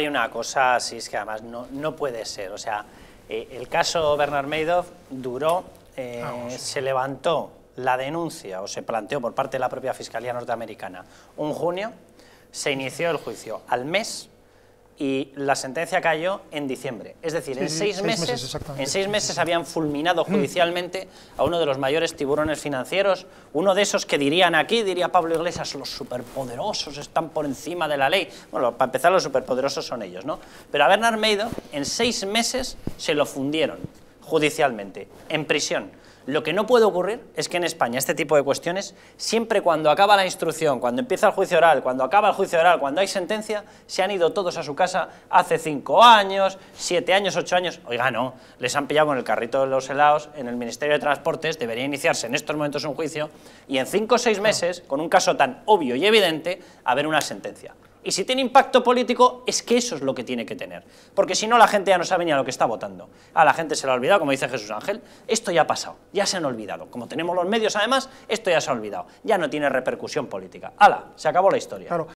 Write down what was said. Hay una cosa, sí, es que además no puede ser, o sea, el caso Bernard Madoff duró, se levantó la denuncia, o se planteó por parte de la propia Fiscalía norteamericana, un junio, se inició el juicio al mes y la sentencia cayó en diciembre. Es decir, sí, en, seis meses habían fulminado judicialmente a uno de los mayores tiburones financieros, uno de esos que dirían aquí, diría Pablo Iglesias, los superpoderosos están por encima de la ley. Bueno, para empezar, los superpoderosos son ellos, ¿no? Pero a Bernard Madoff en 6 meses se lo fundieron judicialmente, en prisión. Lo que no puede ocurrir es que en España este tipo de cuestiones, siempre cuando acaba la instrucción, cuando empieza el juicio oral, cuando acaba el juicio oral, cuando hay sentencia, se han ido todos a su casa hace 5 años, 7 años, 8 años... Oiga, no, les han pillado con el carrito de los helados en el Ministerio de Transportes, debería iniciarse en estos momentos un juicio, y en 5 o 6 meses, con un caso tan obvio y evidente, haber una sentencia. Y si tiene impacto político, es que eso es lo que tiene que tener. Porque si no, la gente ya no sabe ni a lo que está votando. A la gente se lo ha olvidado, como dice Jesús Ángel. Esto ya ha pasado, ya se han olvidado. Como tenemos los medios, además, esto ya se ha olvidado. Ya no tiene repercusión política. ¡Hala! Se acabó la historia. Claro.